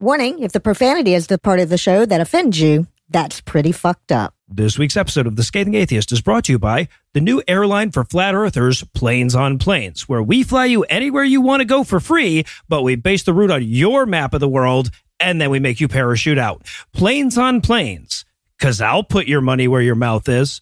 Warning, if the profanity is the part of the show that offends you, that's pretty fucked up. This week's episode of The Scathing Atheist is brought to you by the new airline for flat earthers, Planes on Planes, where we fly you anywhere you want to go for free, but we base the route on your map of the world, and then we make you parachute out. Planes on Planes, because I'll put your money where your mouth is.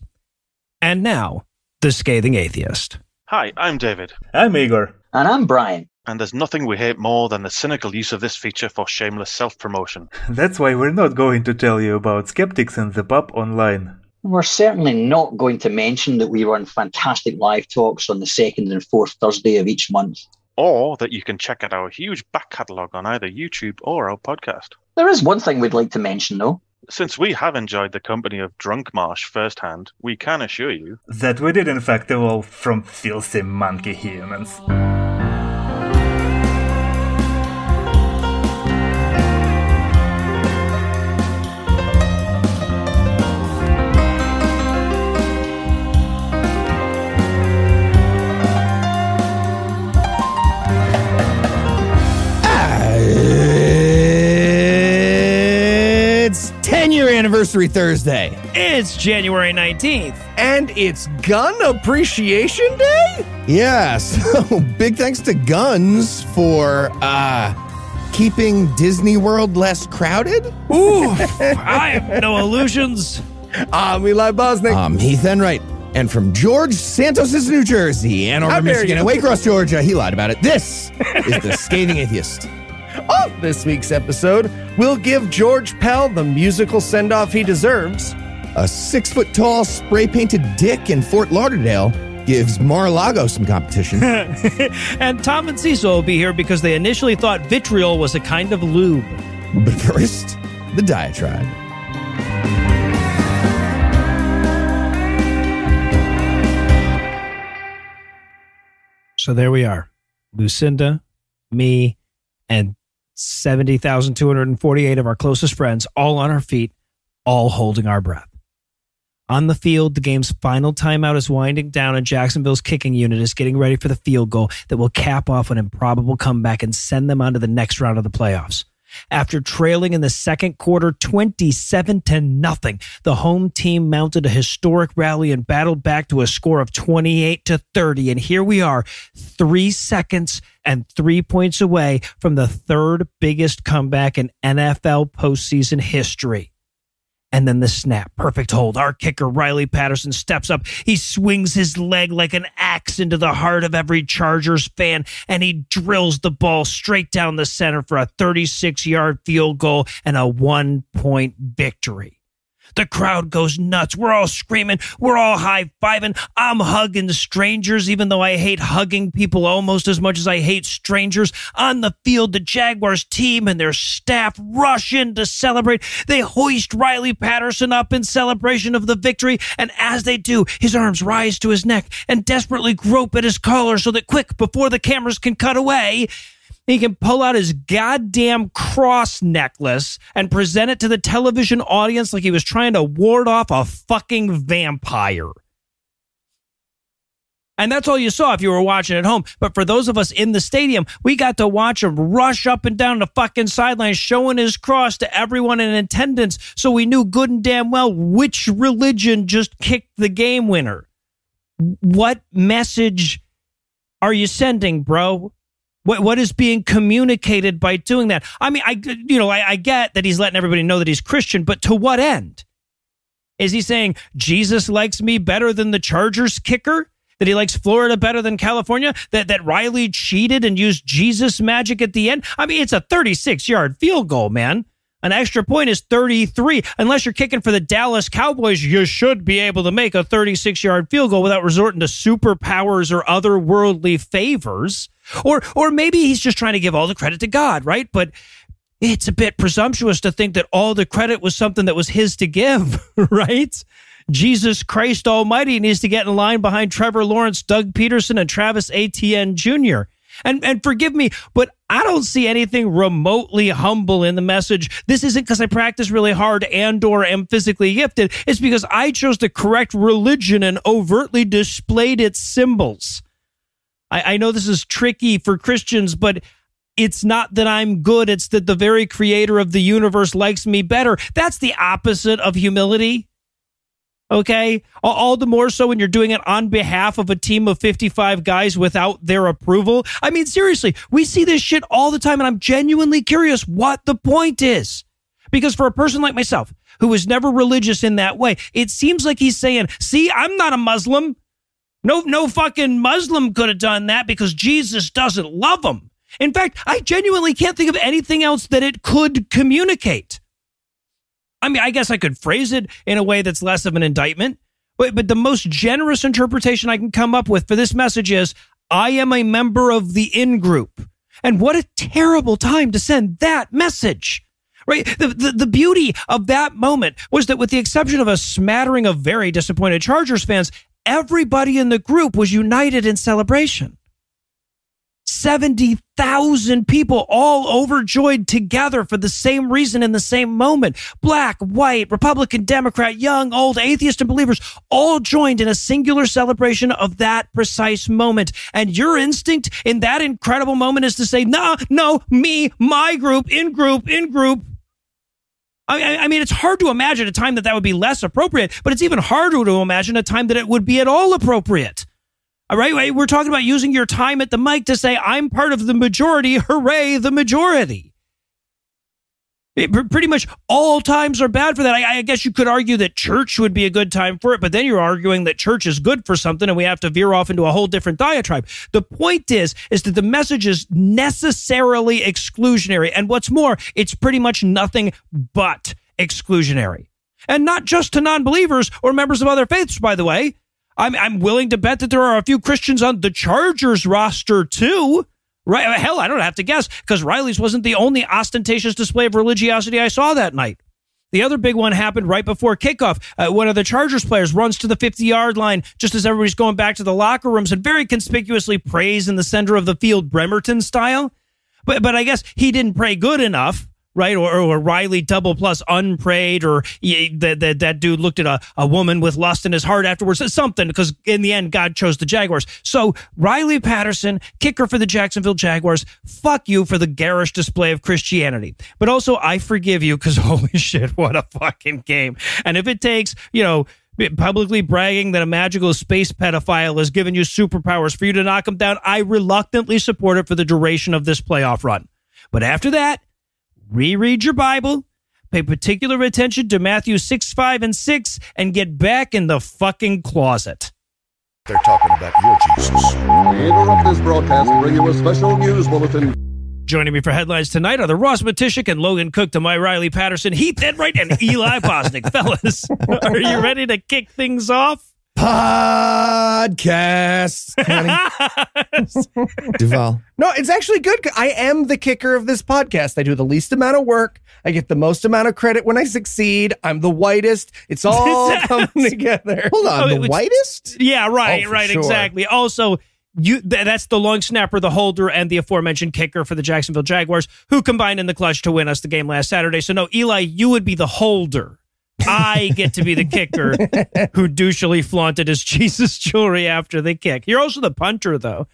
And now, The Scathing Atheist. Hi, I'm David. I'm Igor. And I'm Brian. And there's nothing we hate more than the cynical use of this feature for shameless self-promotion. That's why we're not going to tell you about Skeptics in the Pub online. We're certainly not going to mention that we run fantastic live talks on the second and fourth Thursday of each month. Or that you can check out our huge back catalogue on either YouTube or our podcast. There is one thing we'd like to mention, though. Since we have enjoyed the company of Drunk Marsh firsthand, we can assure you that we did in fact evolve from filthy monkey humans. Anniversary Thursday. It's January 19th. And it's Gun Appreciation Day? Yeah, so big thanks to guns for keeping Disney World less crowded. Ooh, I have no illusions. I'm Eli Bosnick. I'm Heath Enwright. And from George Santos' New Jersey, Ann Arbor, Michigan, and Waycross, Georgia, he lied about it. This is The Scathing Atheist. On this week's episode, we'll give George Pell the musical send-off he deserves. A 6-foot-tall spray-painted dick in Fort Lauderdale gives Mar-a-Lago some competition. And Tom and Cecil will be here because they initially thought vitriol was a kind of lube. But first, the diatribe. So there we are. Lucinda, me, and 70,248 of our closest friends, all on our feet, all holding our breath. On the field, the game's final timeout is winding down, and Jacksonville's kicking unit is getting ready for the field goal that will cap off an improbable comeback and send them on to the next round of the playoffs. After trailing in the second quarter 27-0, the home team mounted a historic rally and battled back to a score of 28-30. And here we are, 3 seconds and 3 points away from the third biggest comeback in NFL postseason history. And then the snap. Perfect hold. Our kicker, Riley Patterson, steps up. He swings his leg like an axe into the heart of every Chargers fan, and he drills the ball straight down the center for a 36-yard field goal and a one-point victory. The crowd goes nuts. We're all screaming. We're all high-fiving. I'm hugging strangers, even though I hate hugging people almost as much as I hate strangers. On the field, the Jaguars team and their staff rush in to celebrate. They hoist Riley Patterson up in celebration of the victory, and as they do, his arms rise to his neck and desperately grope at his collar so that quick, before the cameras can cut away, he can pull out his goddamn cross necklace and present it to the television audience like he was trying to ward off a fucking vampire. And that's all you saw if you were watching at home. But for those of us in the stadium, we got to watch him rush up and down the fucking sidelines, showing his cross to everyone in attendance. So we knew good and damn well which religion just kicked the game winner. What message are you sending, bro? What is being communicated by doing that? I mean, I get that he's letting everybody know that he's Christian, but to what end? Is he saying Jesus likes me better than the Chargers kicker? That he likes Florida better than California? That Riley cheated and used Jesus magic at the end? I mean, it's a 36-yard field goal, man. An extra point is 33. Unless you're kicking for the Dallas Cowboys, you should be able to make a 36-yard field goal without resorting to superpowers or otherworldly favors. Or maybe he's just trying to give all the credit to God, right? But it's a bit presumptuous to think that all the credit was something that was his to give, right? Jesus Christ Almighty needs to get in line behind Trevor Lawrence, Doug Peterson, and Travis Etienne Jr. And forgive me, but I don't see anything remotely humble in the message. This isn't because I practice really hard and or am physically gifted. It's because I chose the correct religion and overtly displayed its symbols. I know this is tricky for Christians, but It's not that I'm good. It's that the very creator of the universe likes me better. That's the opposite of humility. Okay? All the more so when you're doing it on behalf of a team of 55 guys without their approval. I mean, seriously, we see this shit all the time, and I'm genuinely curious what the point is. Because for a person like myself, who was never religious in that way, it seems like he's saying, see, I'm not a Muslim. No fucking Muslim could have done that because Jesus doesn't love them. In fact, I genuinely can't think of anything else that it could communicate. I mean, I guess I could phrase it in a way that's less of an indictment, but the most generous interpretation I can come up with for this message is, I am a member of the in-group. And what a terrible time to send that message. Right. The beauty of that moment was that with the exception of a smattering of very disappointed Chargers fans, everybody in the group was united in celebration. 70,000 people all overjoyed together for the same reason in the same moment. Black, white, Republican, Democrat, young, old, atheist, and believers all joined in a singular celebration of that precise moment. And your instinct in that incredible moment is to say, no, me, my group, in group. I mean, it's hard to imagine a time that that would be less appropriate, but it's even harder to imagine a time that it would be at all appropriate. All right, we're talking about using your time at the mic to say, I'm part of the majority, hooray, the majority. Pretty much all times are bad for that. I guess you could argue that church would be a good time for it, but then you're arguing that church is good for something and we have to veer off into a whole different diatribe. The point is that the message is necessarily exclusionary. And what's more, it's pretty much nothing but exclusionary. And not just to non-believers or members of other faiths, by the way. I'm willing to bet that there are a few Christians on the Chargers roster, too. Right? Hell, I don't have to guess, because Riley's wasn't the only ostentatious display of religiosity I saw that night. The other big one happened right before kickoff. One of the Chargers players runs to the 50-yard line just as everybody's going back to the locker rooms and very conspicuously prays in the center of the field, Bremerton style. But I guess he didn't pray good enough. Right? Or Riley double plus unprayed, or that dude looked at a woman with lust in his heart afterwards, something, because in the end, God chose the Jaguars. So Riley Patterson, kicker for the Jacksonville Jaguars, fuck you for the garish display of Christianity. But also, I forgive you because holy shit, what a fucking game. And if it takes, you know, publicly bragging that a magical space pedophile has given you superpowers for you to knock him down, I reluctantly support it for the duration of this playoff run. But after that, reread your Bible, pay particular attention to Matthew 6:5 and 6, and get back in the fucking closet. They're talking about your Jesus. We interrupt this broadcast and bring you a special news bulletin. Joining me for headlines tonight are the Ross Matishik and Logan Cook to my Riley Patterson, Heath Enwright, and Eli Bosnick. Fellas, are you ready to kick things off? Podcast. Duval. No, it's actually good. I am the kicker of this podcast. I do the least amount of work. I get the most amount of credit when I succeed. I'm the whitest. It's all coming together. Hold on, the whitest? Yeah, right, sure. Exactly. Also, that's the long snapper, the holder, and the aforementioned kicker for the Jacksonville Jaguars, who combined in the clutch to win us the game last Saturday. So no, Eli, you would be the holder. I get to be the kicker who douchily flaunted his Jesus jewelry after the kick. You're also the punter, though,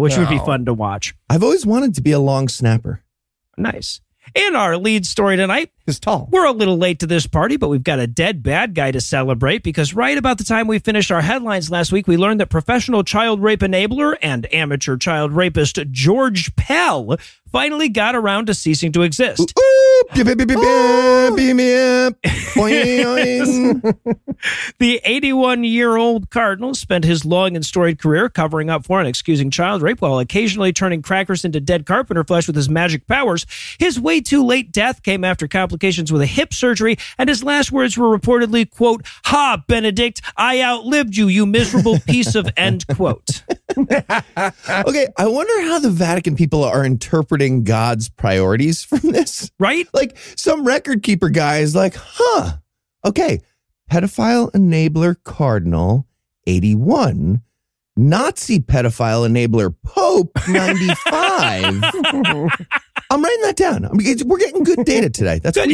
which would be fun to watch. I've always wanted to be a long snapper. Nice. In our lead story tonight, it's tall. We're a little late to this party, but we've got a dead bad guy to celebrate, because right about the time we finished our headlines last week, we learned that professional child rape enabler and amateur child rapist George Pell finally got around to ceasing to exist. The 81-year-old Cardinal spent his long and storied career covering up for and excusing child rape while occasionally turning crackers into dead carpenter flesh with his magic powers. His way-too-late death came after complications with a hip surgery, and his last words were reportedly, quote, "Ha, Benedict, I outlived you, you miserable piece of," end quote. Okay, I wonder how the Vatican people are interpreting God's priorities from this. Right? Like, some record keeper guy is like, huh, okay, pedophile enabler Cardinal, 81, Nazi pedophile enabler Pope, 95. I'm writing that down. I mean, we're getting good data today. That's good.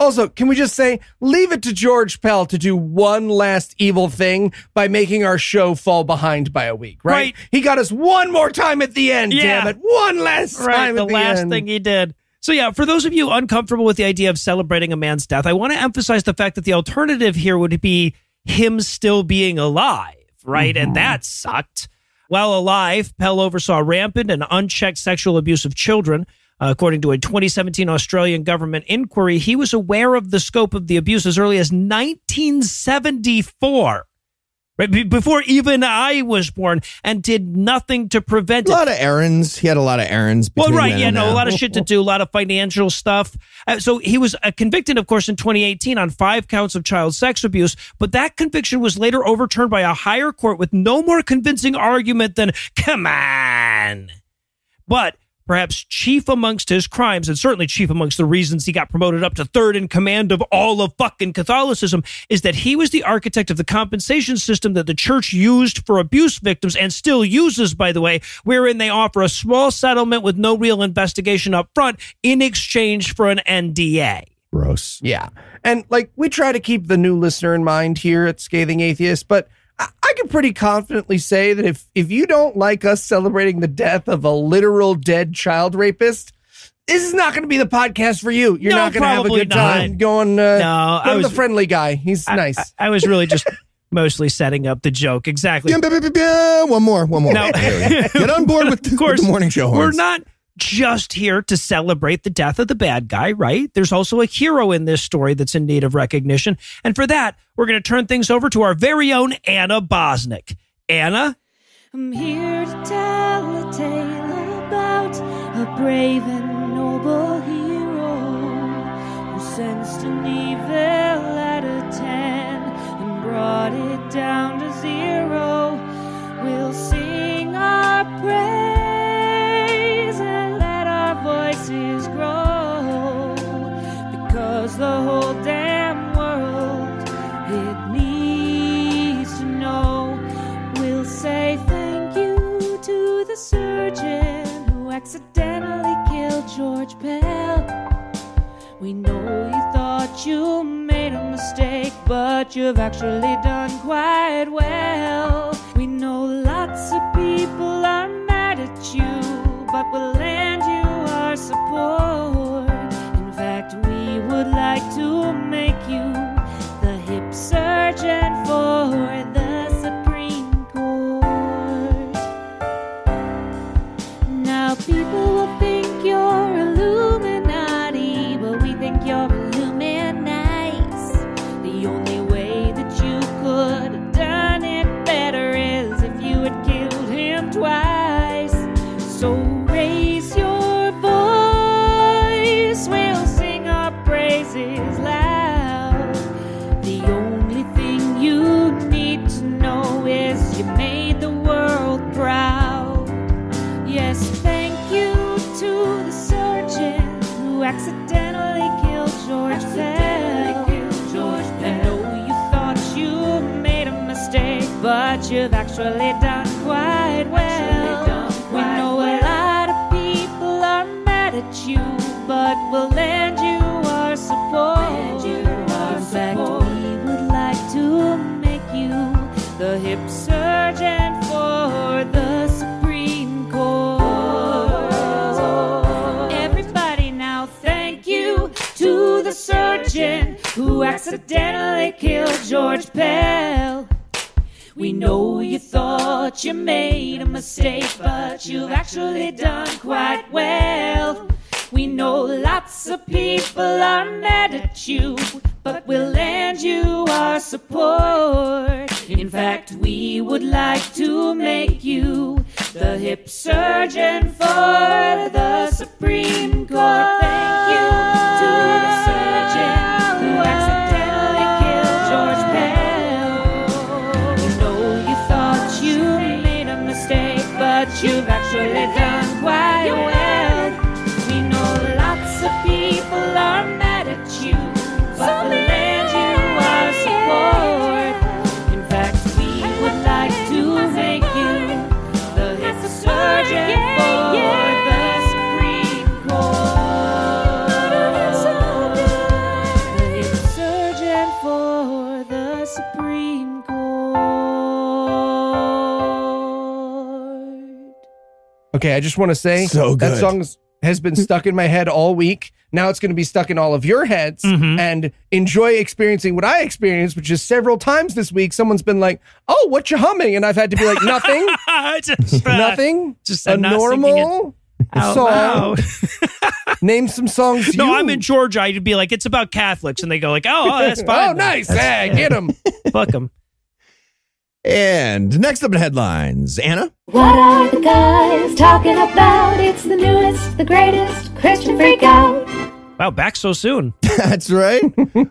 Also, can we just say, leave it to George Pell to do one last evil thing by making our show fall behind by a week, right? He got us one more time at the end, damn it. One last time at the end. The last thing he did. So yeah, for those of you uncomfortable with the idea of celebrating a man's death, I want to emphasize the fact that the alternative here would be him still being alive, right? And that sucked. While alive, Pell oversaw rampant and unchecked sexual abuse of children. According to a 2017 Australian government inquiry, he was aware of the scope of the abuse as early as 1974, right? Before even I was born, and did nothing to prevent it. A lot of errands. He had a lot of errands. Well, right. Yeah, no, a lot of shit to do, a lot of financial stuff. So he was convicted, of course, in 2018 on 5 counts of child sex abuse. But that conviction was later overturned by a higher court with no more convincing argument than, come on. But perhaps chief amongst his crimes, and certainly chief amongst the reasons he got promoted up to 3rd in command of all of fucking Catholicism, is that he was the architect of the compensation system that the church used for abuse victims and still uses, by the way, wherein they offer a small settlement with no real investigation up front in exchange for an NDA. Gross. Yeah. And like, we try to keep the new listener in mind here at Scathing Atheist, but I can pretty confidently say that if you don't like us celebrating the death of a literal dead child rapist, this is not going to be the podcast for you. You're not going to have a good time going. I'm the friendly guy. He's nice. I was really just mostly setting up the joke. Exactly. One more. No. Get on board with, of course, with the morning show. Horns. We're not just here to celebrate the death of the bad guy, right? There's also a hero in this story that's in need of recognition. And for that, we're going to turn things over to our very own Anna Bosnick. Anna? I'm here to tell a tale about a brave and noble hero who sensed an evil at a 10 and brought it down to 0. We'll sing our praise. Voices grow because the whole damn world it needs to know. We'll say thank you to the surgeon who accidentally killed George Pell. We know you thought you made a mistake, but you've actually done quite well. We know lots of people are mad at you, but we'll lend you support. In fact, we would like to make you the hip surgeon for the Supreme Court. Now people will think you're Illuminati, but we think you're Illuminati. The only way that you could have done it better is if you had killed him twice. So raise your is loud. The only thing you need to know is you made the world proud. Yes, thank you to the surgeon who accidentally killed George Pell. I know you thought you made a mistake, but you've actually done quite well. We know a lot of people are mad at you, but we'll lend you support. In fact, we would like to make you the hip surgeon for the Supreme Court. Everybody now, thank you to the surgeon who accidentally killed George Pell. We know you thought you made a mistake, but you've actually done quite well. We know lots of people are mad at you, but we'll lend you our support. In fact, we would like to make you the hip surgeon for the Supreme Court. Thank you to the surgeon who accidentally killed George Pell. You know you thought you made a mistake, but you've actually done quite well. People are mad at you, but we'll lend you our support. In fact, we would like to make you the hip surgeon for the Supreme Court. Okay, I just want to say that song has been stuck in my head all week. Now it's going to be stuck in all of your heads, and enjoy experiencing what I experienced, which is several times this week, someone's been like, oh, what you humming? And I've had to be like, nothing, nothing, just a normal song. Name some songs. No, I'm in Georgia. I'd be like, it's about Catholics. And they go like, oh, that's fine. Oh, nice. Yeah, get them. Fuck them. And next up in headlines, Anna. What are the guys talking about? It's the newest, the greatest Christian freakout. Wow, back so soon. That's right.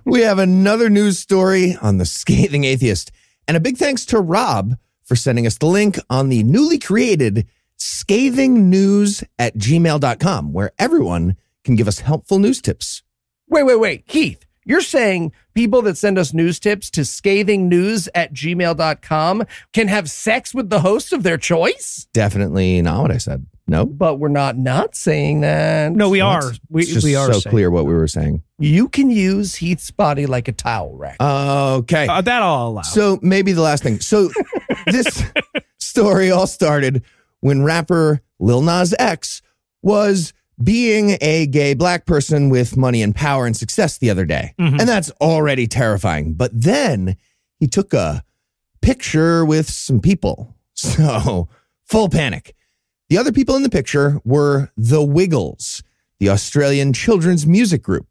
We have another news story on the Scathing Atheist. And a big thanks to Rob for sending us the link on the newly created scathingnews@gmail.com, where everyone can give us helpful news tips. Wait, Heath. You're saying people that send us news tips to scathingnews@gmail.com can have sex with the hosts of their choice? Definitely not what I said. No. But we're not saying that. No, we are. We are so clear what we were saying. You can use Heath's body like a towel rack. Okay. That I'll allow. So maybe the last thing. So this story all started when rapper Lil Nas X was being a gay black person with money and power and success the other day. And that's already terrifying. But then he took a picture with some people. So full panic. The other people in the picture were The Wiggles, the Australian children's music group.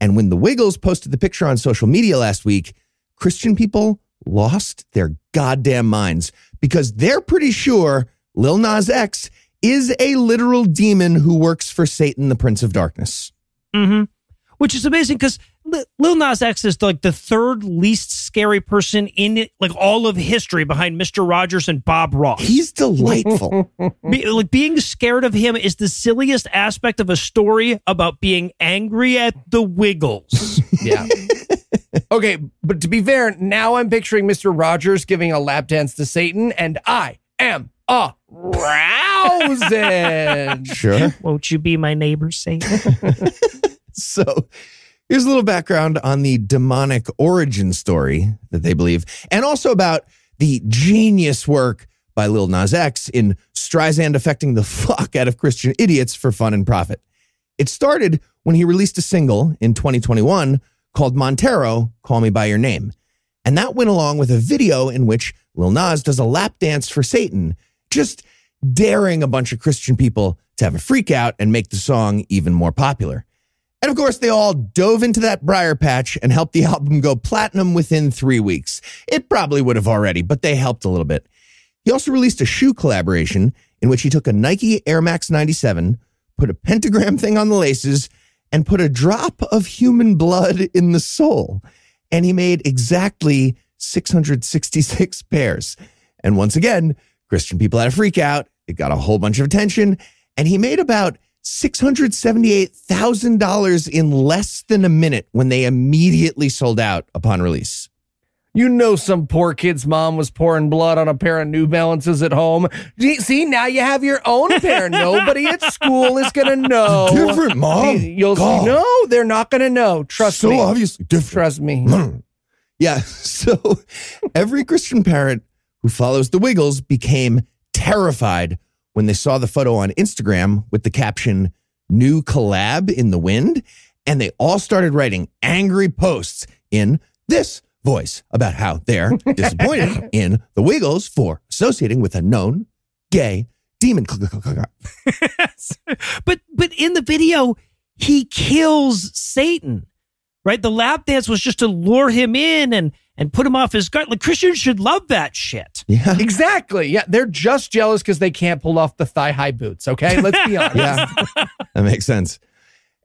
And when The Wiggles posted the picture on social media last week, Christian people lost their goddamn minds because they're pretty sure Lil Nas X is a literal demon who works for Satan, the Prince of Darkness. Which is amazing because Lil Nas X is like the third least scary person in like all of history behind Mr. Rogers and Bob Ross. He's delightful. Like being scared of him is the silliest aspect of a story about being angry at the Wiggles. Yeah. Okay, but to be fair, now I'm picturing Mr. Rogers giving a lap dance to Satan, and I am a rousing. Sure. Won't you be my neighbor, Satan? So here's a little background on the demonic origin story that they believe, and also about the genius work by Lil Nas X in Streisand affecting the fuck out of Christian idiots for fun and profit. It started when he released a single in 2021 called Montero, Call Me By Your Name. And that went along with a video in which Lil Nas does a lap dance for Satan, just daring a bunch of Christian people to have a freak out and make the song even more popular. And of course, they all dove into that briar patch and helped the album go platinum within 3 weeks. It probably would have already, but they helped a little bit. He also released a shoe collaboration in which he took a Nike Air Max 97, put a pentagram thing on the laces, and put a drop of human blood in the sole. And he made exactly 666 pairs. And once again, Christian people had a freak out. It got a whole bunch of attention. And he made about $678,000 in less than a minute when they immediately sold out upon release. You know, some poor kid's mom was pouring blood on a pair of New Balances at home. See, now you have your own pair. Nobody at school is going to know. It's different, Mom. You'll see. No, they're not going to know. Trust me. So obviously different. Trust me. Yeah, so every Christian parent who follows the Wiggles became terrified when they saw the photo on Instagram with the caption, new collab in the wind. And they all started writing angry posts in this voice about how they're disappointed in the Wiggles for associating with a known gay demon. But in the video, he kills Satan, right? The lap dance was just to lure him in and put him off his guard. Like, Christians should love that shit. Yeah. Exactly. Yeah, they're just jealous because they can't pull off the thigh-high boots, okay? Let's be honest. Yeah, that makes sense.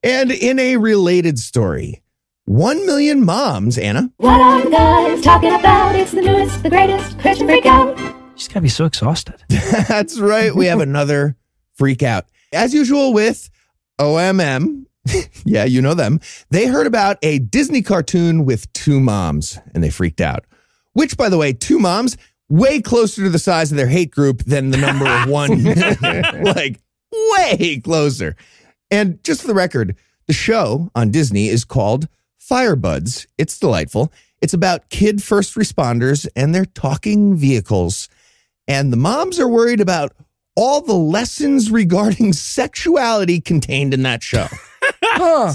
And in a related story, 1 Million Moms, Anna. What are the guys talking about? It's the newest, the greatest Christian freakout. She's got to be so exhausted. That's right. We have another freakout. As usual with OMM. Yeah, you know them. They heard about a Disney cartoon with two moms, and they freaked out. Which, by the way, two moms, way closer to the size of their hate group than the number of one. Like, way closer. And just for the record, the show on Disney is called Firebuds. It's delightful. It's about kid first responders and their talking vehicles. And the moms are worried about all the lessons regarding sexuality contained in that show. Huh.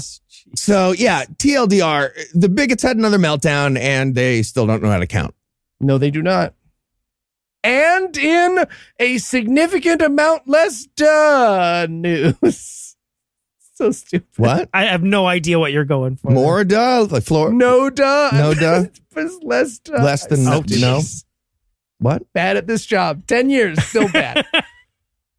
So, yeah, TLDR, the bigots had another meltdown, and they still don't know how to count. No, they do not. And in a significant amount less duh news. So stupid. What? I have no idea what you're going for. More duh? Like floor? No duh. No duh? Less duh. Less than no. You know? What? Bad at this job. 10 years. Still bad.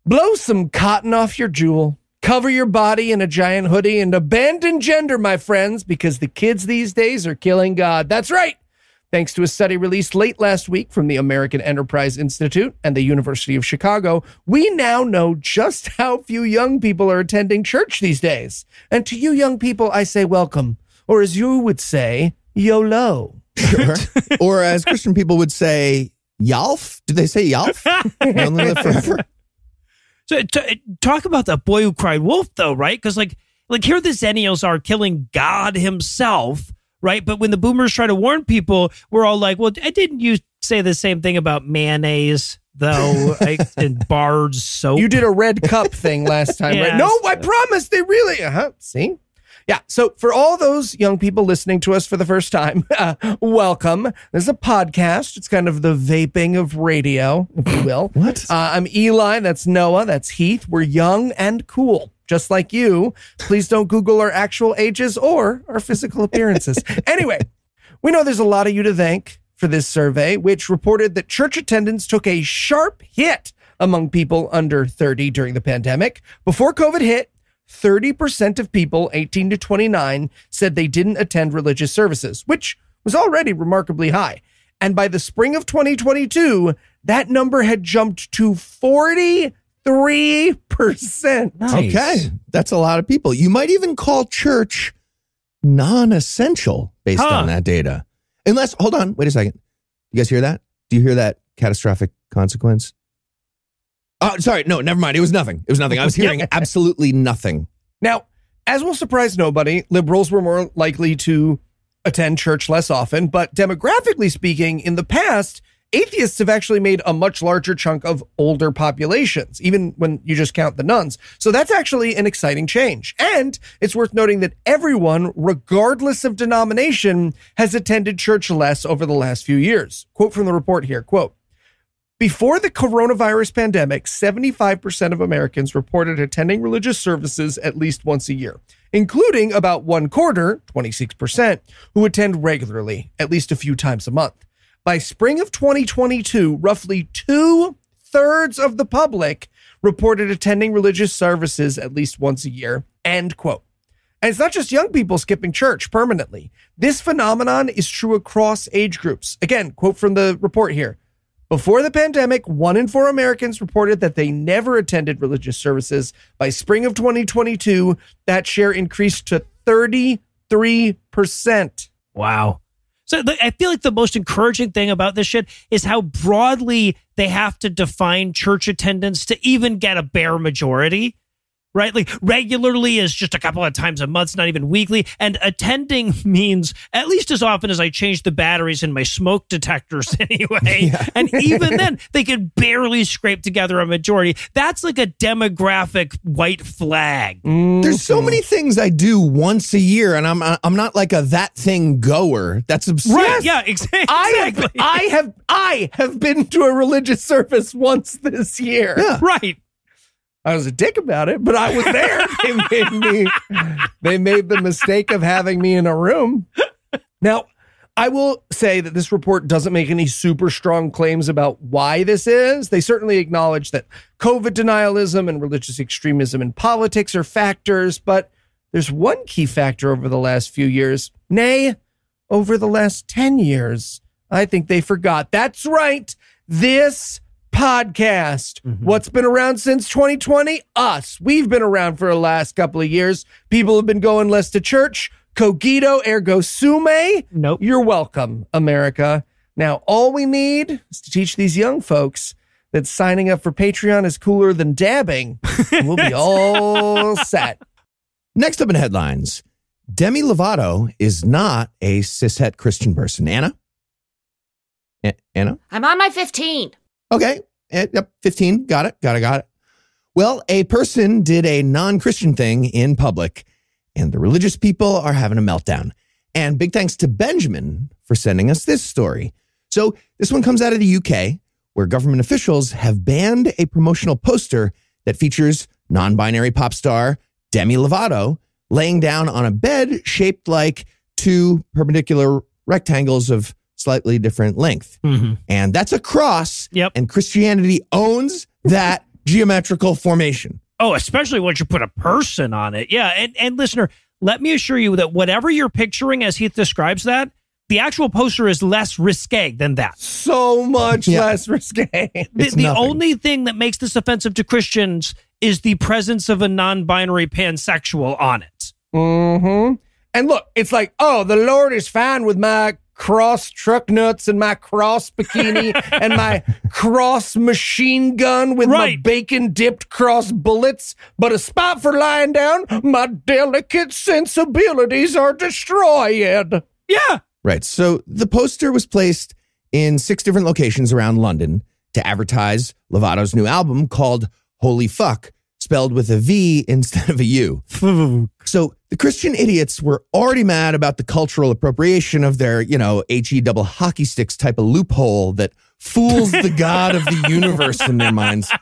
Blow some cotton off your jewel. Cover your body in a giant hoodie and abandon gender, my friends, because the kids these days are killing God. That's right. Thanks to a study released late last week from the American Enterprise Institute and the University of Chicago, we now know just how few young people are attending church these days. And to you young people, I say welcome, or as you would say, YOLO. Sure. Or as Christian people would say, Yalf. Did they say Yalf? You only live forever. So talk about the boy who cried wolf, though, right? Because like here the Zennials are killing God himself. Right. But when the boomers try to warn people, we're all like, well, didn't you say the same thing about mayonnaise, though? And barred soap. You did a red cup thing last time. Yeah, right? No, so. I promise. They really. See? Yeah. So for all those young people listening to us for the first time, welcome. This is a podcast. It's kind of the vaping of radio, if you will. What? I'm Eli. That's Noah. That's Heath. We're young and cool. Just like you, please don't Google our actual ages or our physical appearances. Anyway, we know there's a lot of you to thank for this survey, which reported that church attendance took a sharp hit among people under 30 during the pandemic. Before COVID hit, 30% of people 18 to 29 said they didn't attend religious services, which was already remarkably high. And by the spring of 2022, that number had jumped to 43%. Nice. Okay. That's a lot of people. You might even call church non-essential based on that data. Unless, hold on, wait a second. You guys hear that? Do you hear that catastrophic consequence? Oh, sorry. No, never mind. It was nothing. It was nothing. I was hearing absolutely nothing. Now, as will surprise nobody, liberals were more likely to attend church less often, but demographically speaking, in the past, atheists have actually made a much larger chunk of older populations, even when you just count the nuns. So that's actually an exciting change. And it's worth noting that everyone, regardless of denomination, has attended church less over the last few years. Quote from the report here, quote, "Before the coronavirus pandemic, 75% of Americans reported attending religious services at least once a year, including about one quarter, 26%, who attend regularly, at least a few times a month. By spring of 2022, roughly 2/3 of the public reported attending religious services at least once a year," end quote. And it's not just young people skipping church permanently. This phenomenon is true across age groups. Again, quote from the report here. "Before the pandemic, 1 in 4 Americans reported that they never attended religious services. By spring of 2022, that share increased to 33%. Wow. So I feel like the most encouraging thing about this shit is how broadly they have to define church attendance to even get a bare majority, right? Like regularly is just a couple of times a month, not even weekly. And attending means at least as often as I change the batteries in my smoke detectors anyway. Yeah. And even then they could barely scrape together a majority. That's like a demographic white flag. Mm-hmm. There's so many things I do once a year and I'm not like a that thing goer. That's absurd. Right. Yeah, exactly. I have been to a religious service once this year. Yeah. Right. I was a dick about it, but I was there. They made the mistake of having me in a room. Now, I will say that this report doesn't make any super strong claims about why this is. They certainly acknowledge that COVID denialism and religious extremism in politics are factors, but there's one key factor over the last few years, nay, over the last 10 years, I think they forgot. That's right. This podcast. Mm-hmm. What's been around since 2020? Us. We've been around for the last couple of years. People have been going less to church. Cogito ergo sum. Nope. You're welcome, America. Now, all we need is to teach these young folks that signing up for Patreon is cooler than dabbing. And we'll be all set. Next up in headlines, Demi Lovato is not a cishet Christian person. Anna? Anna? I'm on my 15. Okay, yep, 15, got it, got it, got it. Well, a person did a non-Christian thing in public, and the religious people are having a meltdown. And big thanks to Benjamin for sending us this story. So this one comes out of the UK, where government officials have banned a promotional poster that features non-binary pop star Demi Lovato laying down on a bed shaped like two perpendicular rectangles of slightly different length. Mm-hmm. And that's a cross. Yep. And Christianity owns that geometrical formation. Oh, especially once you put a person on it. Yeah. And listener, let me assure you that whatever you're picturing as Heath describes that, the actual poster is less risque than that. So much less risque. The only thing that makes this offensive to Christians is the presence of a non-binary pansexual on it. Mm-hmm. And look, it's like, oh, the Lord is fine with my cross truck nuts and my cross bikini and my cross machine gun with my bacon-dipped cross bullets. But a spot for lying down, my delicate sensibilities are destroyed. Yeah. Right. So the poster was placed in 6 different locations around London to advertise Lovato's new album called Holy Fuck, spelled with a V instead of a U. So the Christian idiots were already mad about the cultural appropriation of their, you know, H-E double hockey sticks type of loophole that fools the God of the universe in their minds.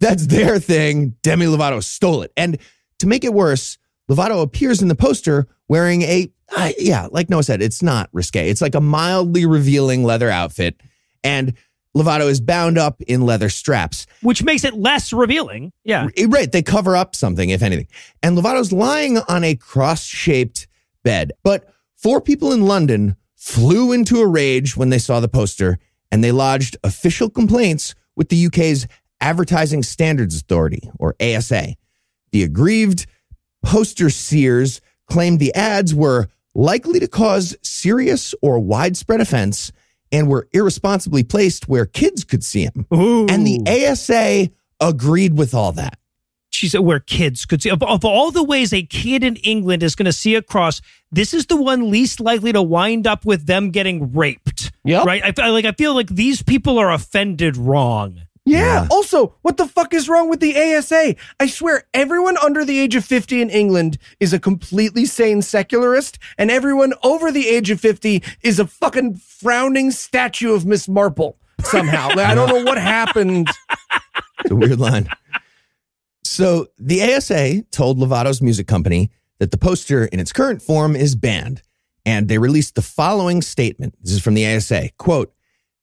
That's their thing. Demi Lovato stole it. And to make it worse, Lovato appears in the poster wearing a, like Noah said, it's not risque. It's like a mildly revealing leather outfit. And Lovato is bound up in leather straps. Which makes it less revealing. Yeah. Right. They cover up something, if anything. And Lovato's lying on a cross-shaped bed. But 4 people in London flew into a rage when they saw the poster, and they lodged official complaints with the UK's Advertising Standards Authority, or ASA. The aggrieved poster seers claimed the ads were likely to cause serious or widespread offense and were irresponsibly placed where kids could see them. Ooh. And the ASA agreed with all that. She said where kids could see. Of all the ways a kid in England is going to see a cross, this is the one least likely to wind up with them getting raped. Yep. Right? I feel like these people are offended wrong. Yeah. Also, what the fuck is wrong with the ASA? I swear everyone under the age of 50 in England is a completely sane secularist, and everyone over the age of 50 is a fucking frowning statue of Miss Marple somehow. Like, I don't know what happened. It's a weird line. So the ASA told Lovato's music company that the poster in its current form is banned, and they released the following statement. This is from the ASA. Quote,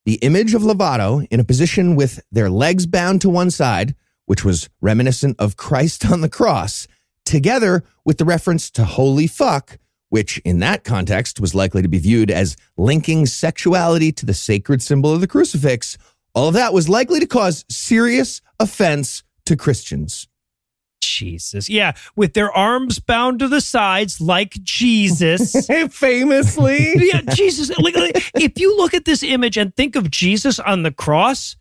"The image of Lovato in a position with their legs bound to one side, which was reminiscent of Christ on the cross, together with the reference to Holy Fuck, which in that context was likely to be viewed as linking sexuality to the sacred symbol of the crucifix, all of that was likely to cause serious offense to Christians." Jesus. Yeah, with their arms bound to the sides like Jesus. Famously. Yeah, Jesus. If you look at this image and think of Jesus on the cross,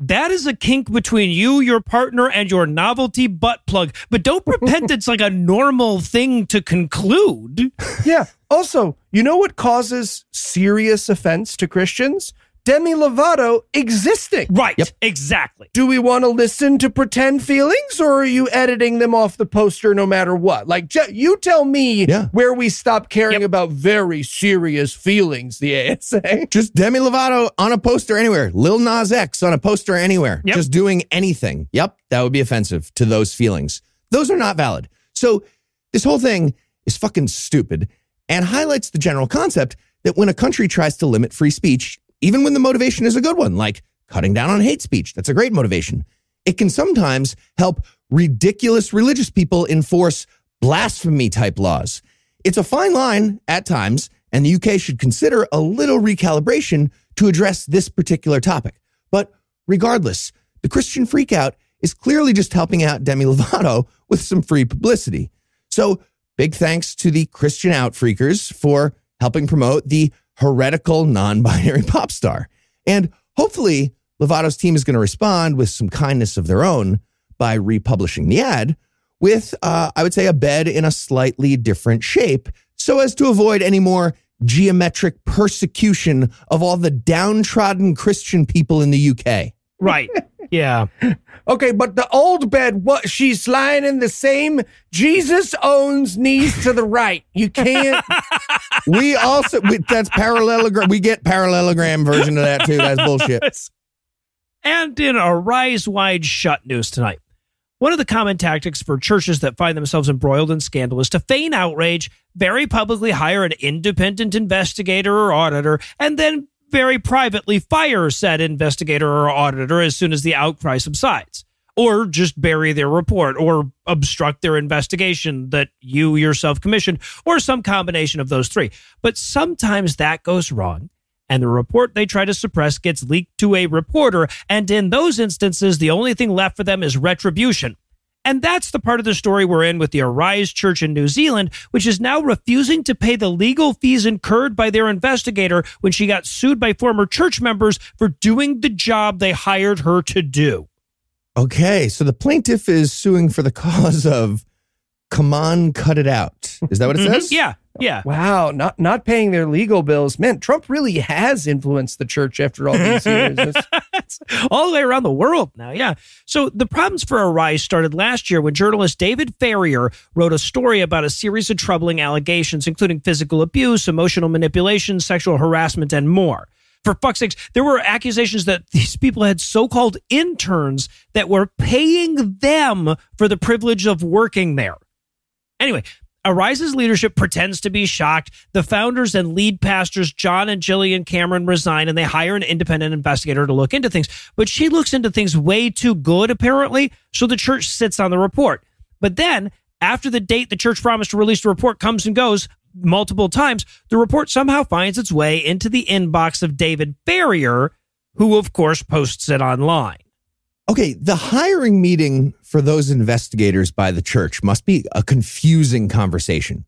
that is a kink between you, your partner, and your novelty butt plug. But don't pretend it's like a normal thing to conclude. Yeah. Also, you know what causes serious offense to Christians? Demi Lovato existing. Right, yep. Exactly. Do we want to listen to pretend feelings, or are you editing them off the poster no matter what? Like, you tell me where we stop caring about very serious feelings, the ASA. Just Demi Lovato on a poster anywhere. Lil Nas X on a poster anywhere. Yep. Just doing anything. Yep, that would be offensive to those feelings. Those are not valid. So this whole thing is fucking stupid and highlights the general concept that when a country tries to limit free speech, even when the motivation is a good one, like cutting down on hate speech, that's a great motivation, it can sometimes help ridiculous religious people enforce blasphemy-type laws. It's a fine line at times, and the UK should consider a little recalibration to address this particular topic. But regardless, the Christian freakout is clearly just helping out Demi Lovato with some free publicity. So big thanks to the Christian out freakers for helping promote the heretical non-binary pop star. And hopefully Lovato's team is going to respond with some kindness of their own by republishing the ad with, I would say, a bed in a slightly different shape so as to avoid any more geometric persecution of all the downtrodden Christian people in the UK. Right. Yeah. Okay, but the old bed, what? She's lying in the same Jesus owns knees to the right. You can't. We also, that's parallelogram. We get parallelogram version of that too. That's bullshit. And in a rise wide shut news tonight, one of the common tactics for churches that find themselves embroiled in scandal is to feign outrage, very publicly hire an independent investigator or auditor, and then very privately fire said investigator or auditor as soon as the outcry subsides, or just bury their report or obstruct their investigation that you yourself commissioned, or some combination of those three. But sometimes that goes wrong, and the report they try to suppress gets leaked to a reporter, and in those instances, the only thing left for them is retribution. And that's the part of the story we're in with the Arise Church in New Zealand, which is now refusing to pay the legal fees incurred by their investigator when she got sued by former church members for doing the job they hired her to do. Okay, so the plaintiff is suing for the cause of, come on, cut it out. Is that what it says? Yeah, yeah. Wow, not paying their legal bills. Man, Trump really has influenced the church after all these years. All the way around the world now, yeah. So the problems for Arise started last year when journalist David Farrier wrote a story about a series of troubling allegations, including physical abuse, emotional manipulation, sexual harassment, and more. For fuck's sakes, there were accusations that these people had so-called interns that were paying them for the privilege of working there. Anyway, Arise's leadership pretends to be shocked. The founders and lead pastors, John and Jillian Cameron, resign, and they hire an independent investigator to look into things. But she looks into things way too good, apparently, so the church sits on the report. But then, after the date the church promised to release the report comes and goes multiple times, the report somehow finds its way into the inbox of David Farrier, who, of course, posts it online. Okay, the hiring meeting for those investigators by the church must be a confusing conversation.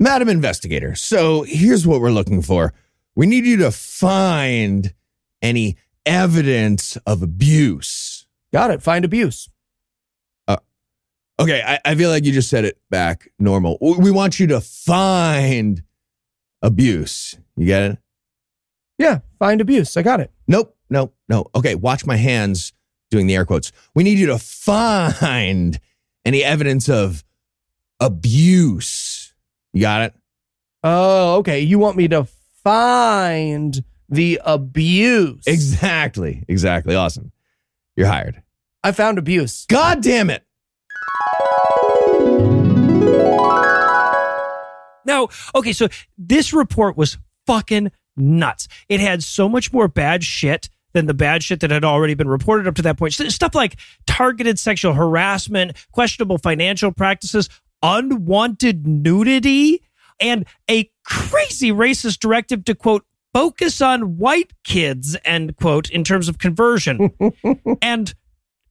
Madam Investigator, so here's what we're looking for. We need you to find any evidence of abuse. Got it. Find abuse. Okay, I feel like you just said it back normal. We want you to find abuse. You get it? Yeah, find abuse. I got it. Nope, nope, no. Okay, watch my hands doing the air quotes. We need you to find any evidence of abuse. You got it? Oh, okay. You want me to find the abuse. Exactly, exactly. Awesome. You're hired. I found abuse. God damn it. Now, okay, so this report was fucking nuts. It had so much more bad shit than the bad shit that had already been reported up to that point. Stuff like targeted sexual harassment, questionable financial practices, unwanted nudity, and a crazy racist directive to, quote, focus on white kids, end quote, in terms of conversion. And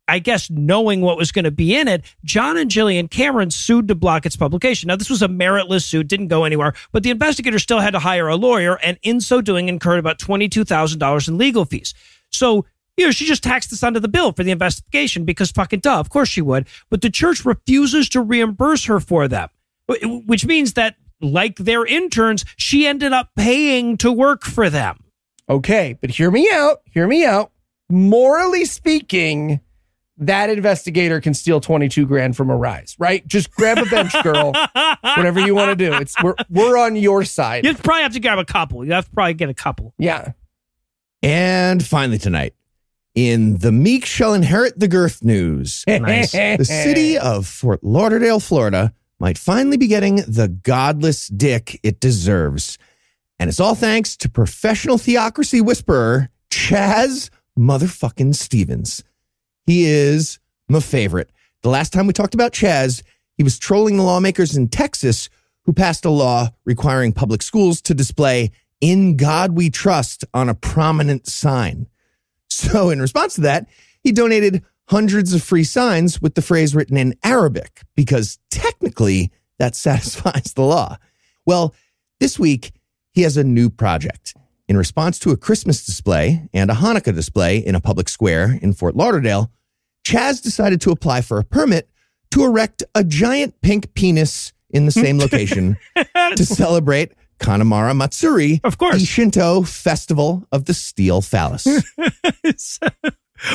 I guess knowing what was going to be in it, John and Jillian Cameron sued to block its publication. Now, this was a meritless suit, didn't go anywhere, but the investigator still had to hire a lawyer, and in so doing incurred about $22,000 in legal fees. So, you know, she just taxed this onto the bill for the investigation because fucking duh, of course she would. But the church refuses to reimburse her for that, which means that, like their interns, she ended up paying to work for them. Okay, but hear me out. Hear me out. Morally speaking, that investigator can steal 22 grand from Arise, right? Just grab a bench, girl. Whatever you want to do. It's we're on your side. You probably have to grab a couple. You have to probably get a couple. Yeah. And finally tonight, in The Meek Shall Inherit the Girth news, nice. The city of Fort Lauderdale, Florida, might finally be getting the godless dick it deserves. And it's all thanks to professional theocracy whisperer Chaz motherfucking Stevens. He is my favorite. The last time we talked about Chaz, he was trolling the lawmakers in Texas who passed a law requiring public schools to display "In God We Trust" on a prominent sign. So in response to that, he donated hundreds of free signs with the phrase written in Arabic, because technically that satisfies the law. Well, this week, he has a new project. In response to a Christmas display and a Hanukkah display in a public square in Fort Lauderdale, Chaz decided to apply for a permit to erect a giant pink penis in the same location to celebrate Kanamara Matsuri, of course, the Shinto festival of the steel phallus.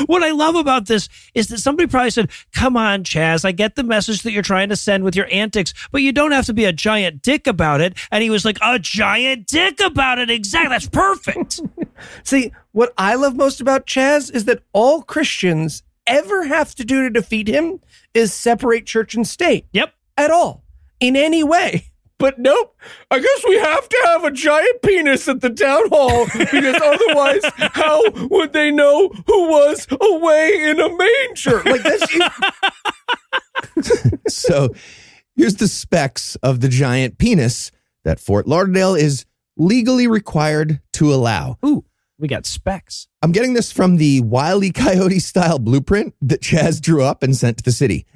What I love about this is that somebody probably said, come on, Chaz, I get the message that you're trying to send with your antics, but you don't have to be a giant dick about it. And he was like, a giant dick about it. Exactly. That's perfect. See, what I love most about Chaz is that all Christians ever have to do to defeat him is separate church and state. Yep. At all. In any way. But nope, I guess we have to have a giant penis at the town hall because otherwise, how would they know who was away in a manger? Like that's So here's the specs of the giant penis that Fort Lauderdale is legally required to allow. Ooh, we got specs. I'm getting this from the Wile E. Coyote style blueprint that Chaz drew up and sent to the city.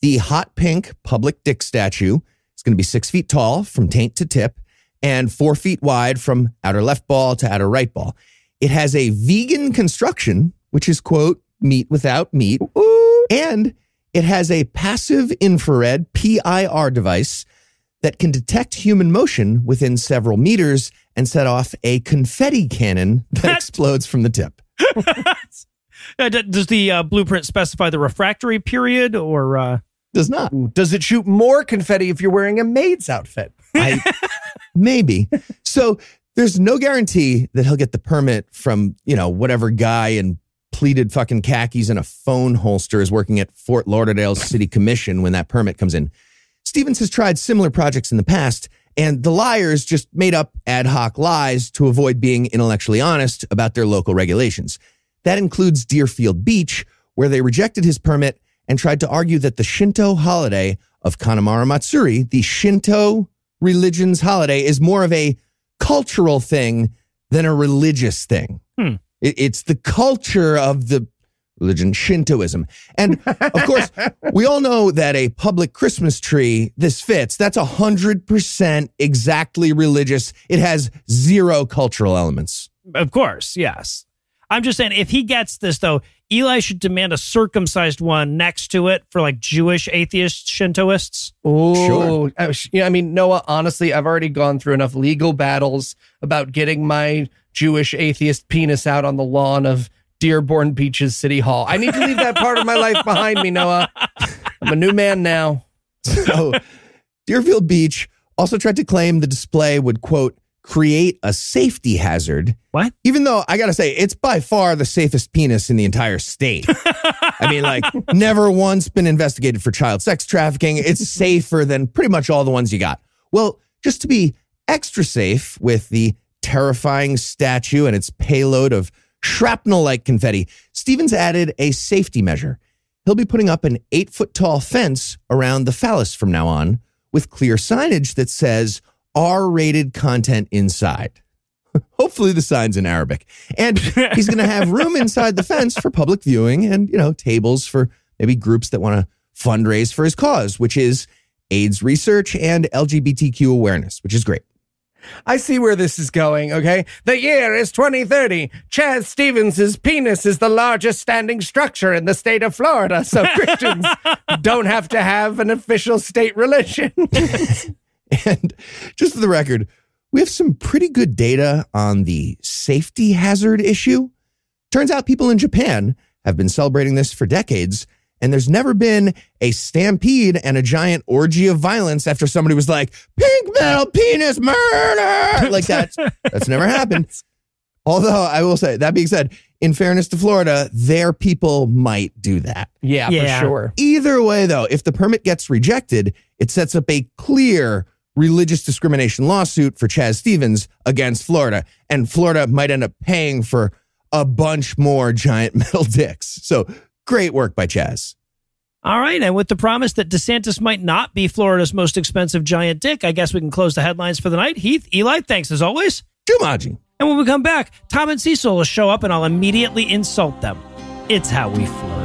The hot pink public dick statue. It's going to be 6 feet tall from taint to tip and 4 feet wide from outer left ball to outer right ball. It has a vegan construction, which is, quote, meat without meat. Ooh. And it has a passive infrared PIR device that can detect human motion within several meters and set off a confetti cannon that explodes from the tip. Does the blueprint specify the refractory period or... Does not. Does it shoot more confetti if you're wearing a maid's outfit? Maybe. So there's no guarantee that he'll get the permit from, you know, whatever guy in pleated fucking khakis and a phone holster is working at Fort Lauderdale's City Commission when that permit comes in. Stevens has tried similar projects in the past, and the liars just made up ad hoc lies to avoid being intellectually honest about their local regulations. That includes Deerfield Beach, where they rejected his permit and tried to argue that the Shinto holiday of Kanamara Matsuri, the Shinto religion's holiday, is more of a cultural thing than a religious thing. Hmm. It's the culture of the religion, Shintoism. And, of course, we all know that a public Christmas tree, this fits, that's 100% exactly religious. It has zero cultural elements. Of course, yes. I'm just saying, if he gets this, though, Eli should demand a circumcised one next to it for like Jewish atheist Shintoists. Oh, sure. I mean, Noah, honestly, I've already gone through enough legal battles about getting my Jewish atheist penis out on the lawn of Dearborn Beach's City Hall. I need to leave that part of my life behind me, Noah. I'm a new man now. So Deerfield Beach also tried to claim the display would, quote, create a safety hazard. What? Even though I gotta say, it's by far the safest penis in the entire state. I mean, like, never once been investigated for child sex trafficking. It's safer than pretty much all the ones you got. Well, just to be extra safe with the terrifying statue and its payload of shrapnel-like confetti, Stevens added a safety measure. He'll be putting up an 8-foot tall fence around the phallus from now on with clear signage that says, R-rated content inside. Hopefully the sign's in Arabic. And he's going to have room inside the fence for public viewing and, you know, tables for maybe groups that want to fundraise for his cause, which is AIDS research and LGBTQ awareness, which is great. I see where this is going, okay? The year is 2030. Chaz Stevens' penis is the largest standing structure in the state of Florida, so Christians don't have to have an official state religion. And just for the record, we have some pretty good data on the safety hazard issue. Turns out people in Japan have been celebrating this for decades, and there's never been a stampede and a giant orgy of violence after somebody was like, pink metal penis murder! Like that. That's never happened. Although, I will say, that being said, in fairness to Florida, their people might do that. Yeah, for sure. Either way, though, if the permit gets rejected, it sets up a clear religious discrimination lawsuit for Chaz Stevens against Florida. And Florida might end up paying for a bunch more giant metal dicks. So great work by Chaz. All right. And with the promise that DeSantis might not be Florida's most expensive giant dick, I guess we can close the headlines for the night. Heath, Eli, thanks as always. Jumanji. And when we come back, Tom and Cecil will show up and I'll immediately insult them. It's how we flirt.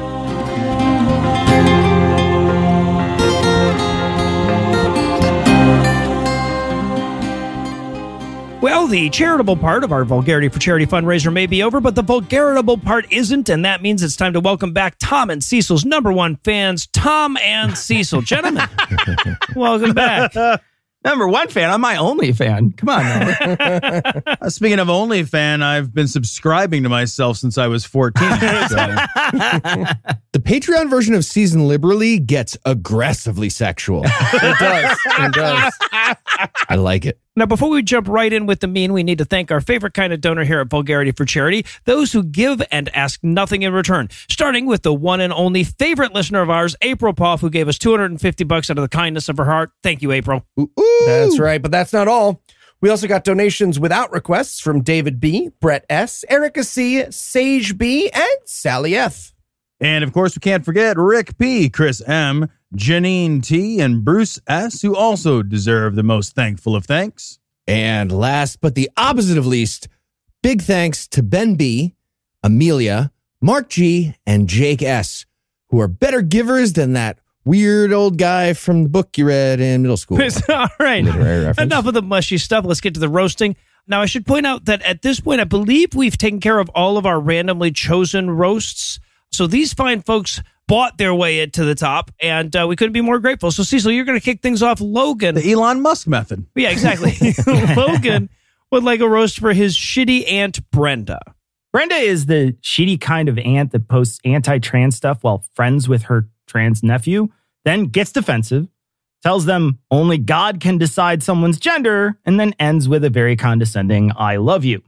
Well, the charitable part of our Vulgarity for Charity fundraiser may be over, but the vulgaritable part isn't, and that means it's time to welcome back Tom and Cecil's #1 fans, Tom and Cecil. Gentlemen, welcome back. Number one fan. I'm my only fan. Come on now. Speaking of only fan, I've been subscribing to myself since I was 14. The Patreon version of Season Liberally gets aggressively sexual. It does. It does. I like it. Now, before we jump right in with the mean, we need to thank our favorite kind of donor here at Vulgarity for Charity, those who give and ask nothing in return, starting with the one and only favorite listener of ours, April Poff, who gave us $250 out of the kindness of her heart. Thank you, April. Ooh. That's right, but that's not all. We also got donations without requests from David B., Brett S., Erica C., Sage B., and Sally F. And, of course, we can't forget Rick P., Chris M., Janine T., and Bruce S., who also deserve the most thankful of thanks. And last, but the opposite of least, big thanks to Ben B., Amelia, Mark G., and Jake S., who are better givers than that weird old guy from the book you read in middle school. All right. Literary reference. Enough of the mushy stuff. Let's get to the roasting. Now, I should point out that at this point, I believe we've taken care of all of our randomly chosen roasts. So these fine folks bought their way to the top, and we couldn't be more grateful. So, Cecil, you're going to kick things off. Logan. The Elon Musk method. Yeah, exactly. Logan would like a roast for his shitty aunt, Brenda. Brenda is the shitty kind of aunt that posts anti-trans stuff while friends with her trans nephew, then gets defensive, tells them only God can decide someone's gender, and then ends with a very condescending, I love you.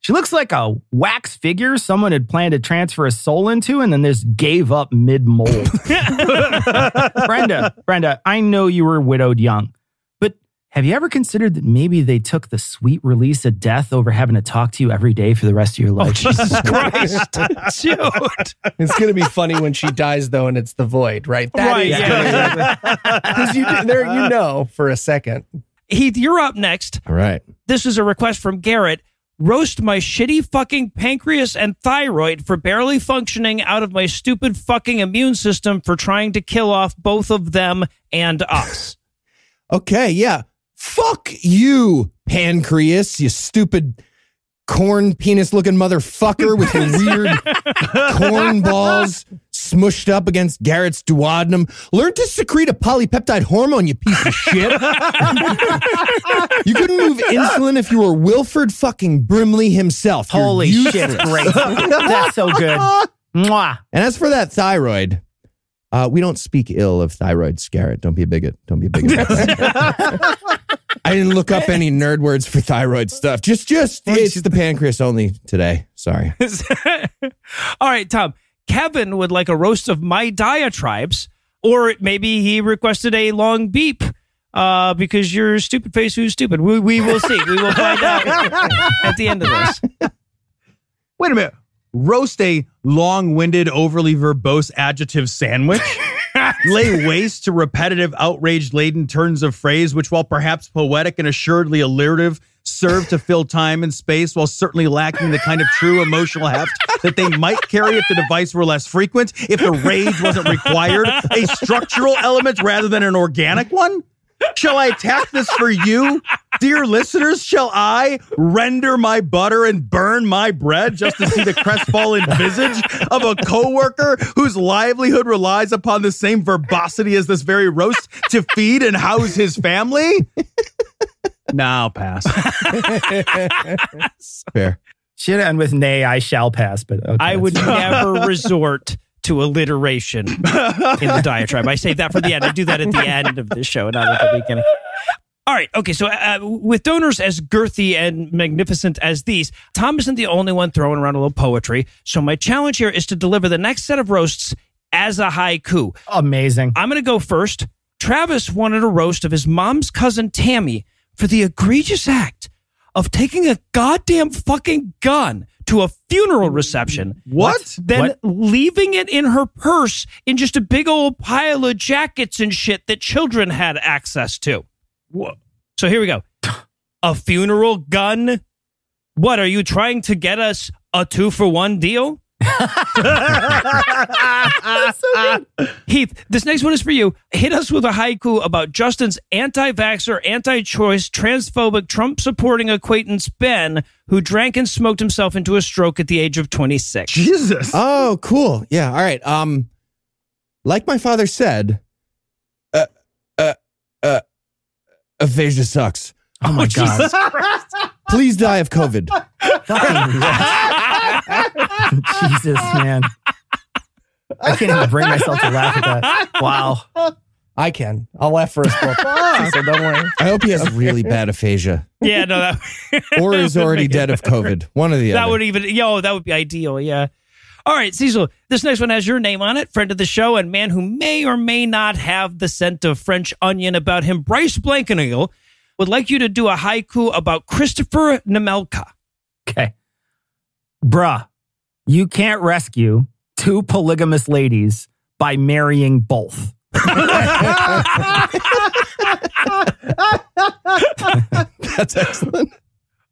She looks like a wax figure someone had planned to transfer a soul into and then just gave up mid-mold. Brenda, I know you were widowed young, but have you ever considered that maybe they took the sweet release of death over having to talk to you every day for the rest of your life? Oh, Jesus Christ. Dude. It's going to be funny when she dies, though, and it's the void, right? Because you know for a second. Heath, you're up next. All right. This is a request from Garrett. Roast my shitty fucking pancreas and thyroid for barely functioning out of my stupid fucking immune system for trying to kill off both of them and us. Okay, yeah. Fuck you, pancreas, you stupid corn penis looking motherfucker with your weird corn balls smushed up against Garrett's duodenum. Learn to secrete a polypeptide hormone, you piece of shit. You couldn't move insulin if you were Wilford fucking Brimley himself. Holy shit, great. That's so good. Mwah. And as for that thyroid, we don't speak ill of thyroids, Garrett. Don't be a bigot. Don't be a bigot. I didn't look up any nerd words for thyroid stuff. It's the pancreas only today. Sorry. All right, Tom. Kevin would like a roast of my diatribes, or maybe he requested a long beep because you're stupid face who's stupid. We will see. We will find out at the end of this. Wait a minute. Roast a long-winded, overly verbose adjective sandwich. Lay waste to repetitive, outrage-laden turns of phrase, which, while perhaps poetic and assuredly alliterative, serve to fill time and space while certainly lacking the kind of true emotional heft that they might carry if the device were less frequent, if the rage wasn't required, a structural element rather than an organic one? Shall I attack this for you? Dear listeners, shall I render my butter and burn my bread just to see the crestfallen visage of a coworker whose livelihood relies upon the same verbosity as this very roast to feed and house his family? Nah, I'll pass. Fair. Should end with nay, I shall pass, but okay, I would never resort to alliteration in the diatribe. I save that for the end. I do that at the end of the show, not at the beginning. All right. Okay. So with donors as girthy and magnificent as these, Tom isn't the only one throwing around a little poetry. So my challenge here is to deliver the next set of roasts as a haiku. Amazing. I'm going to go first. Travis wanted a roast of his mom's cousin, Tammy, for the egregious act of taking a goddamn fucking gun to a funeral reception. What? Then leaving it in her purse in just a big old pile of jackets and shit that children had access to. What? So here we go. A funeral gun? What, are you trying to get us a 2-for-1 deal? So Heath, this next one is for you. Hit us with a haiku about Justin's anti-vaxxer, anti-choice, transphobic, Trump-supporting acquaintance Ben, who drank and smoked himself into a stroke at the age of 26. Jesus. Oh, cool. Yeah. All right. Like my father said, Aphasia sucks. Oh my God. Please die of COVID. Jesus, man. I can't even bring myself to laugh at that. Wow. I can. I'll laugh for a split. So don't worry. I hope he has really bad aphasia. Yeah, no. Or is already dead of COVID. One of the other. That would even, yo, that would be ideal. Yeah. All right, Cecil, this next one has your name on it. Friend of the show and man who may or may not have the scent of French onion about him, Bryce Blankenagel, would like you to do a haiku about Christopher Nemelka. Okay. Bruh, you can't rescue two polygamous ladies by marrying both. That's excellent.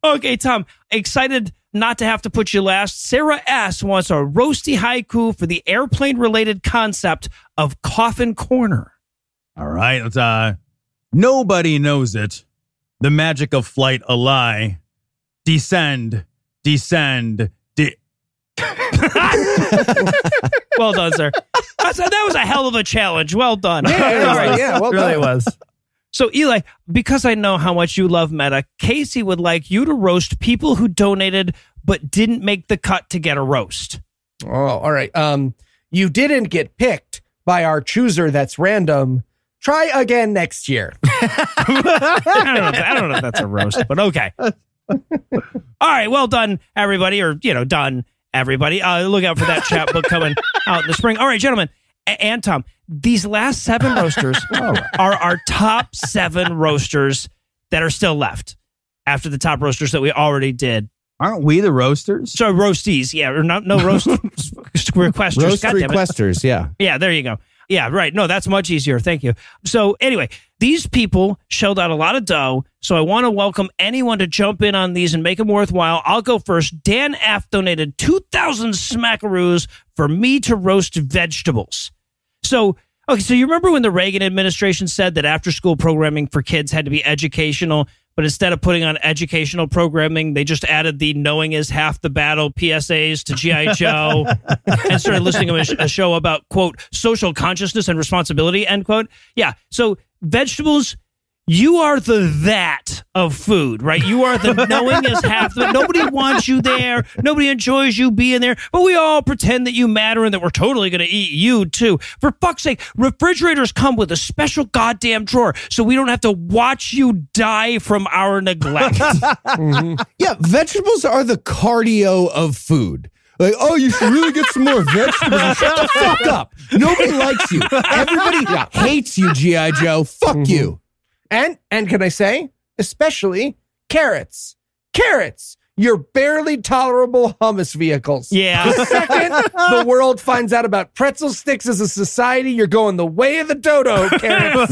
Okay, Tom, excited not to have to put you last. Sarah S. wants a roasty haiku for the airplane-related concept of Coffin Corner. All right. Let's, nobody knows it. The magic of flight, a lie. Descend, descend, Well done, sir. That was a hell of a challenge. Well done. Yeah, right. Yeah, well done. It really was. So, Eli, because I know how much you love meta, Casey would like you to roast people who donated but didn't make the cut to get a roast. Oh, all right. You didn't get picked by our chooser that's random. Try again next year. I don't know if that's a roast, but okay. All right. Well done, everybody. Or, you know, done, everybody. Look out for that chapbook coming out in the spring. All right, gentlemen. And Tom, these last 7 roasters are our top 7 roasters that are still left after the top roasters that we already did. Aren't we the roasters? So roasties, yeah, or not? No roast requesters. Roast requesters, yeah. Yeah, there you go. Yeah, right. No, that's much easier. Thank you. So anyway, these people shelled out a lot of dough. So I want to welcome anyone to jump in on these and make them worthwhile. I'll go first. Dan F. donated 2,000 smackaroos for me to roast vegetables. So, okay, so you remember when the Reagan administration said that after-school programming for kids had to be educational, but instead of putting on educational programming, they just added the knowing is half the battle PSAs to G.I. Joe and started listing a show about, quote, social consciousness and responsibility, end quote. Yeah, so vegetables, you are the that of food, right? You are the knowing is half the... Nobody wants you there. Nobody enjoys you being there. But we all pretend that you matter and that we're totally going to eat you, too. For fuck's sake, refrigerators come with a special goddamn drawer so we don't have to watch you die from our neglect. Mm-hmm. Yeah, vegetables are the cardio of food. Like, oh, you should really get some more vegetables. Shut the fuck up. Nobody likes you. Everybody hates you, G.I. Joe. Fuck you. And can I say, especially carrots. Carrots, your barely tolerable hummus vehicles. Yeah. The second the world finds out about pretzel sticks as a society, you're going the way of the dodo, carrots.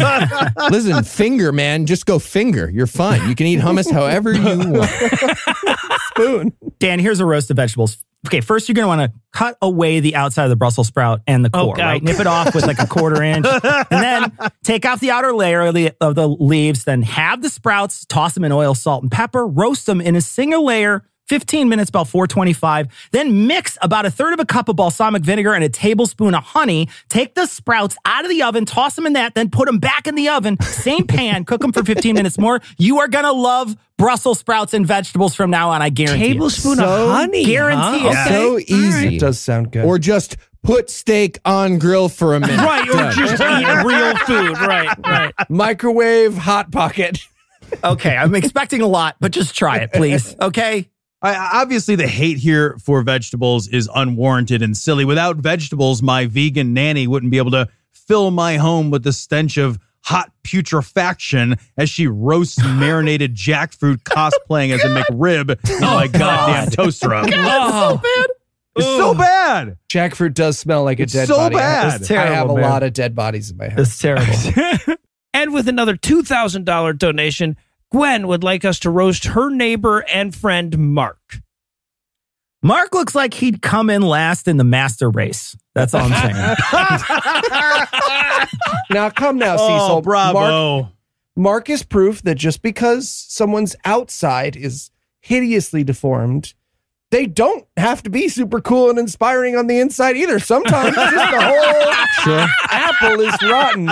Listen, finger, man. Just go finger. You're fine. You can eat hummus however you want. Spoon. Dan, here's a roast of vegetables. Okay, first you're going to want to cut away the outside of the Brussels sprout and the core, right? Nip it off with like a 1/4 inch. And then take off the outer layer of the leaves, then have the sprouts, toss them in oil, salt, and pepper, roast them in a single layer, 15 minutes, about 425. Then mix about 1/3 cup of balsamic vinegar and a tablespoon of honey. Take the sprouts out of the oven, toss them in that, then put them back in the oven. Same pan, cook them for 15 minutes more. You are going to love Brussels sprouts and vegetables from now on, I guarantee you. Tablespoon of honey. Guarantee it. So easy. It does sound good. Or just put steak on grill for a minute. Right, or just eat real food. Right, right. Microwave hot pocket. Okay, I'm expecting a lot, but just try it, please. Okay? Obviously, the hate here for vegetables is unwarranted and silly. Without vegetables, my vegan nanny wouldn't be able to fill my home with the stench of hot putrefaction as she roasts marinated jackfruit cosplaying as a McRib in my goddamn toaster oven. God, it's so bad. It's so bad. Jackfruit does smell like it's a dead body. It's so bad. Terrible, I have a lot of dead bodies in my house. It's terrible. And with another $2,000 donation, Gwen would like us to roast her neighbor and friend, Mark. Mark looks like he'd come in last in the master race. That's all I'm saying. Now, come now, Cecil. Oh, bravo. Mark is proof that just because someone's outside is hideously deformed, they don't have to be super cool and inspiring on the inside either. Sometimes just the whole apple is rotten.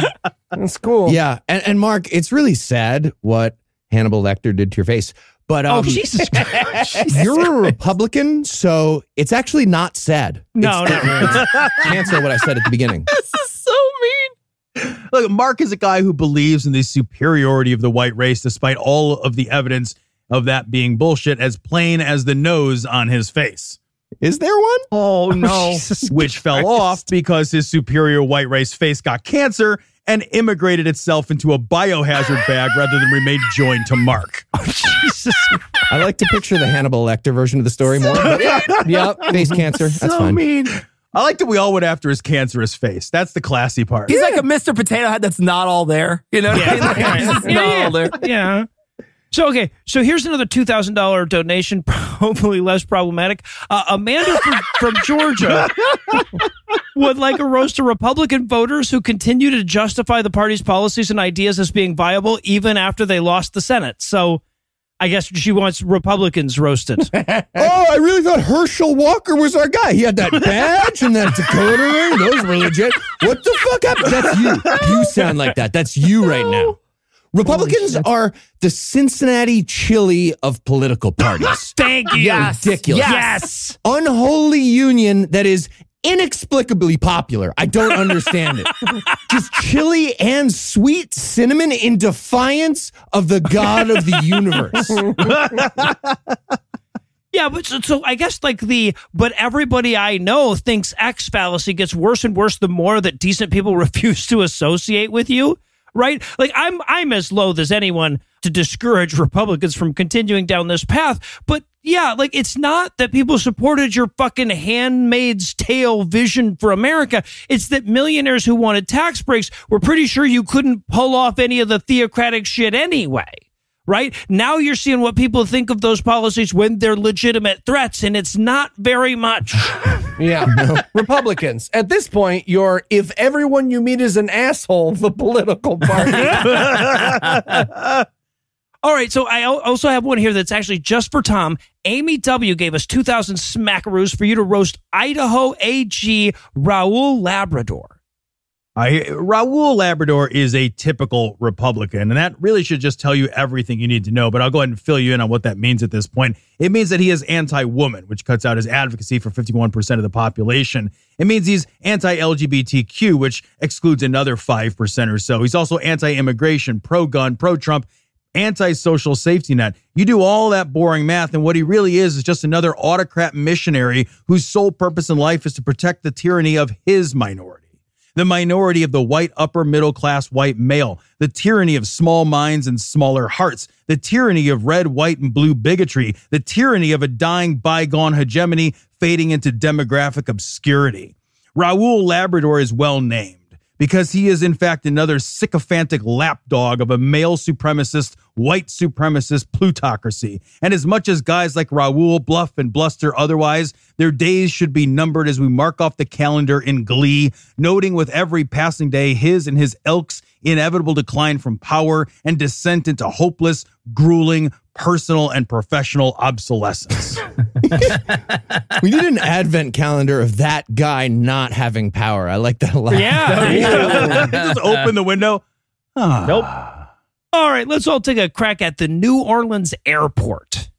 That's cool. Yeah. And Mark, it's really sad what Hannibal Lecter did to your face. But oh, Jesus Christ. You're a Republican, so it's actually not sad. No, it's, no. It's, cancel what I said at the beginning. This is so mean. Look, Mark is a guy who believes in the superiority of the white race, despite all of the evidence of that being bullshit, as plain as the nose on his face. Is there one? Oh, no. Jesus Which Christ. Fell off because his superior white race face got cancer and immigrated itself into a biohazard bag rather than remain joined to Mark. Oh, Jesus. I like to picture the Hannibal Lecter version of the story more. Yeah, face cancer. That's so fine. Mean. I like that we all went after his cancerous face. That's the classy part. He's like a Mr. Potato Head that's not all there. You know? Yeah. Like, not all there. Yeah. So, okay, so here's another $2,000 donation, hopefully less problematic. Amanda from Georgia would like a roast to Republican voters who continue to justify the party's policies and ideas as being viable even after they lost the Senate. So I guess she wants Republicans roasted. Oh, I really thought Herschel Walker was our guy. He had that badge and that Dakota ring. Those were legit. What the fuck happened? That's you. You sound like that. That's you right now. Republicans are the Cincinnati Chili of political parties. Thank you. Yes. Ridiculous. Yes. Unholy union that is inexplicably popular. I don't understand it. Just chili and sweet cinnamon in defiance of the God of the universe. Yeah, but so I guess like but everybody I know thinks X fallacy gets worse and worse the more that decent people refuse to associate with you. Right? Like, I'm as loath as anyone to discourage Republicans from continuing down this path. But yeah, like, it's not that people supported your fucking Handmaid's Tale vision for America. It's that millionaires who wanted tax breaks were pretty sure you couldn't pull off any of the theocratic shit anyway. Right? Now you're seeing what people think of those policies when they're legitimate threats, and it's not very much. Yeah. No. Republicans, at this point, you're, if everyone you meet is an asshole, the political party. All right, so I also have one here that's actually just for Tom. Amy W. gave us 2,000 smackaroos for you to roast Idaho AG Raul Labrador. Raul Labrador is a typical Republican, and that really should just tell you everything you need to know, but I'll go ahead and fill you in on what that means at this point. It means that he is anti-woman, which cuts out his advocacy for 51% of the population. It means he's anti-LGBTQ, which excludes another 5% or so. He's also anti-immigration, pro-gun, pro-Trump, anti-social safety net. You do all that boring math, and what he really is just another autocrat missionary whose sole purpose in life is to protect the tyranny of his minority. The minority of the white upper middle class white male, the tyranny of small minds and smaller hearts, the tyranny of red, white, and blue bigotry, the tyranny of a dying bygone hegemony fading into demographic obscurity. Raul Labrador is well named because he is in fact another sycophantic lapdog of a male supremacist, white supremacist plutocracy. And as much as guys like Raul bluff and bluster otherwise, their days should be numbered as we mark off the calendar in glee, noting with every passing day his and his elk's inevitable decline from power and descent into hopeless, grueling, personal and professional obsolescence. We need an advent calendar of that guy not having power. I like that a lot. Yeah. Just open the window. Oh. Nope. All right, let's all take a crack at the New Orleans airport.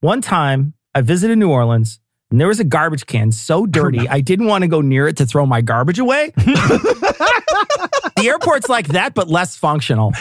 One time I visited New Orleans and there was a garbage can so dirty I didn't want to go near it to throw my garbage away. The airport's like that, but less functional.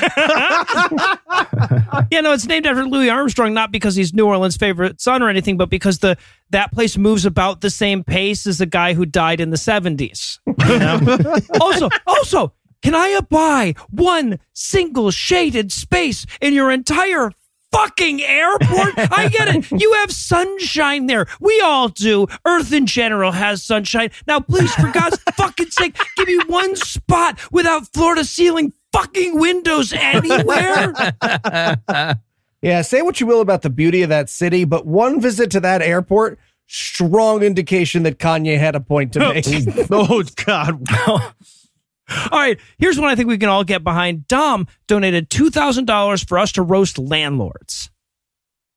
Yeah, no, it's named after Louis Armstrong, not because he's New Orleans' favorite son or anything, but because that place moves about the same pace as the guy who died in the 70s. You know? Also, can I buy one single shaded space in your entire fucking airport? I get it. You have sunshine there. We all do. Earth in general has sunshine. Now, please, for God's fucking sake, give me one spot without floor-to-ceiling fucking windows anywhere. Yeah, say what you will about the beauty of that city, but one visit to that airport, strong indication that Kanye had a point to make. Oh, God. All right, here's one I think we can all get behind. Dom donated $2,000 for us to roast landlords.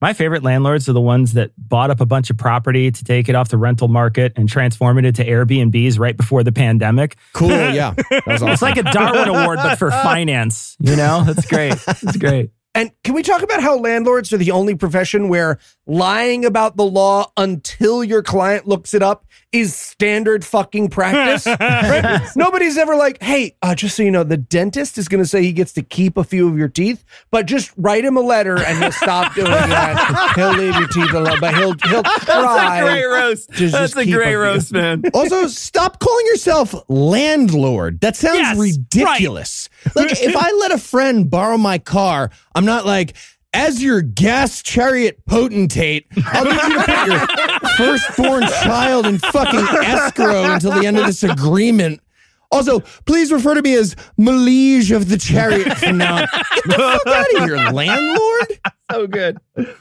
My favorite landlords are the ones that bought up a bunch of property to take it off the rental market and transform it into Airbnbs right before the pandemic. Cool, yeah. That was awesome. It's like a Darwin Award, but for finance, you know? That's great. That's great. And can we talk about how landlords are the only profession where lying about the law until your client looks it up is standard fucking practice? Right? Nobody's ever like, hey, just so you know, the dentist is going to say he gets to keep a few of your teeth, but just write him a letter and he'll stop doing that. He'll leave your teeth alone, but he'll try. That's a great roast. That's a great roast, man. Also, stop calling yourself landlord. That sounds ridiculous. Right. Like, if I let a friend borrow my car, I'm not like, as your gas chariot potentate, I'll need you to put your firstborn child in fucking escrow until the end of this agreement. Also, please refer to me as Maliege of the Chariot from now. Get the fuck out of here, landlord. So good.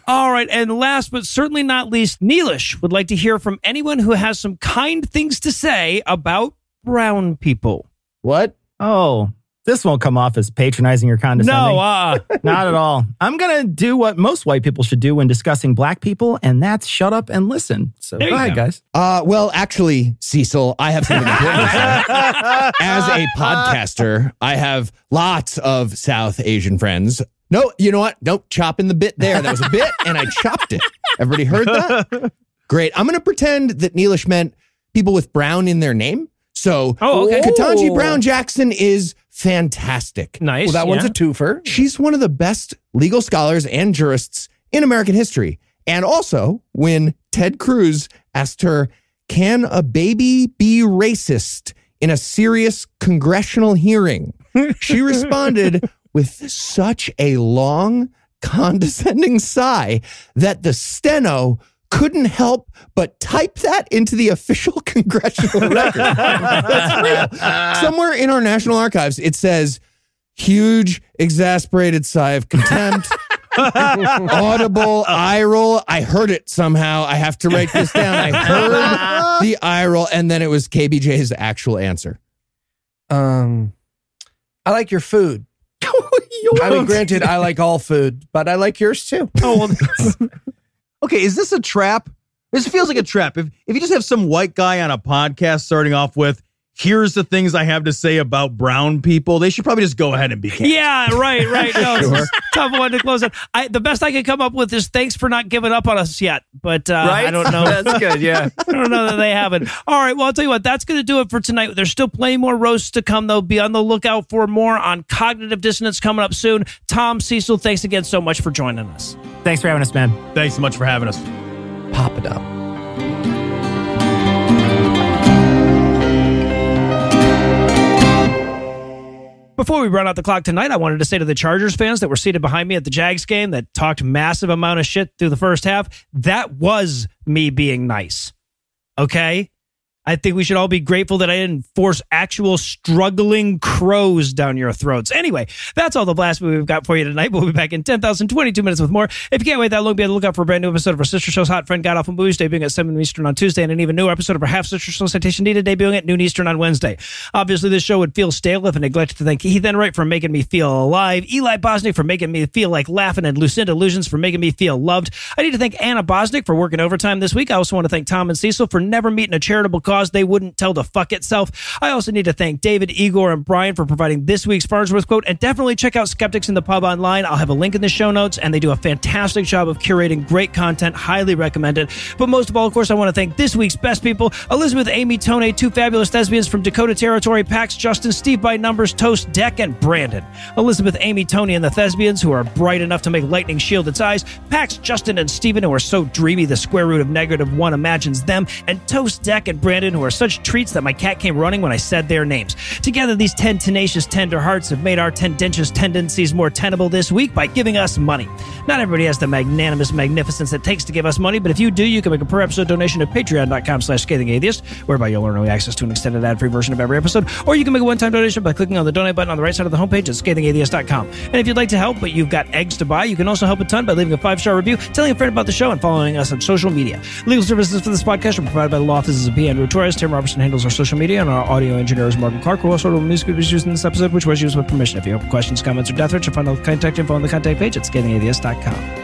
All right. And last but certainly not least, Neelish would like to hear from anyone who has some kind things to say about brown people. What? Oh, this won't come off as patronizing or condescending. No, not at all. I'm going to do what most white people should do when discussing black people, and that's shut up and listen. So, go ahead, guys. Well, actually, Cecil, I have something important to say. As a podcaster, I have lots of South Asian friends. No, you know what? Nope, chopping the bit there. That was a bit, and I chopped it. Everybody heard that? Great. I'm going to pretend that Neelish meant people with brown in their name. So, Ketanji Brown Jackson is fantastic. Nice. Well, that one's a twofer. She's one of the best legal scholars and jurists in American history. And also, when Ted Cruz asked her, can a baby be racist in a serious congressional hearing? She responded with such a long, condescending sigh that the steno couldn't help but type that into the official congressional record. That's real. Somewhere in our National Archives, it says, huge, exasperated sigh of contempt, audible eye roll. I heard it somehow. I have to write this down. I heard the eye roll. And then it was KBJ's actual answer. I like your food. I mean, granted, I like all food, but I like yours too. Oh, well, that's... Okay, is this a trap? This feels like a trap. If you just have some white guy on a podcast starting off with, here's the things I have to say about brown people, they should probably just go ahead and be canceled. Yeah, right. No, sure. Tough one to close out. The best I could come up with is thanks for not giving up on us yet. But right? I don't know. That's good, yeah. I don't know that they haven't. All right, well, I'll tell you what. That's going to do it for tonight. There's still plenty more roasts to come, though. Be on the lookout for more on Cognitive Dissonance coming up soon. Tom, Cecil, thanks again so much for joining us. Thanks for having us, man. Thanks so much for having us. Pop it up. Before we run out the clock tonight, I wanted to say to the Chargers fans that were seated behind me at the Jags game that talked massive amount of shit through the first half, that was me being nice. Okay? I think we should all be grateful that I didn't force actual struggling crows down your throats. Anyway, that's all the blasphemy we've got for you tonight. We'll be back in 10,022 minutes with more. If you can't wait that long, be on the lookout for a brand new episode of our sister show's Hot Friend Got Off on Movies, debuting at 7 Eastern on Tuesday, and an even newer episode of our half-sister show Citation Needed, debuting at noon Eastern on Wednesday. Obviously, this show would feel stale if I neglected to thank Heath Enwright for making me feel alive, Eli Bosnick for making me feel like laughing, and Lucinda Lugeons for making me feel loved. I need to thank Anna Bosnick for working overtime this week. I also want to thank Tom and Cecil for never meeting a charitable cause they wouldn't tell the fuck itself. I also need to thank David, Igor, and Brian for providing this week's Farnsworth quote, and definitely check out Skeptics in the Pub online. I'll have a link in the show notes, and they do a fantastic job of curating great content. Highly recommend it. But most of all, of course, I want to thank this week's best people, Elizabeth, Amy, Tone, two fabulous thespians from Dakota Territory, Pax, Justin, Steve by Numbers, Toast, Deck, and Brandon. Elizabeth, Amy, Tone, and the thespians, who are bright enough to make lightning shield its eyes, Pax, Justin, and Steven, who are so dreamy the square root of -1 imagines them, and Toast, Deck, and Brandon, who are such treats that my cat came running when I said their names. Together, these 10 tenacious, tender hearts have made our tendentious tendencies more tenable this week by giving us money. Not everybody has the magnanimous magnificence it takes to give us money, but if you do, you can make a per-episode donation at patreon.com/scathingatheist, whereby you'll earn early access to an extended ad-free version of every episode, or you can make a one-time donation by clicking on the donate button on the right side of the homepage at scathingatheist.com. And if you'd like to help, but you've got eggs to buy, you can also help a ton by leaving a 5-star review, telling a friend about the show, and following us on social media. Legal services for this podcast are provided by the law offices of P. Andrew Torres. Tim Robertson handles our social media, and our audio engineer is Marvin Clark, who also wrote music we used in this episode, which was used with permission. If you have questions, comments, or death threats, you'll find all the contact info on the contact page at scathingatheist.com.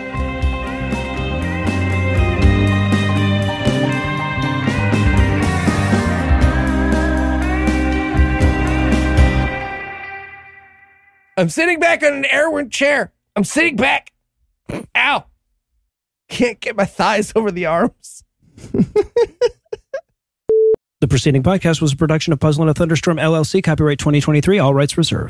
I'm sitting back on an airwind chair. I'm sitting back. Ow. Can't get my thighs over the arms. The preceding podcast was a production of Puzzle and a Thunderstorm, LLC. Copyright 2023. All rights reserved.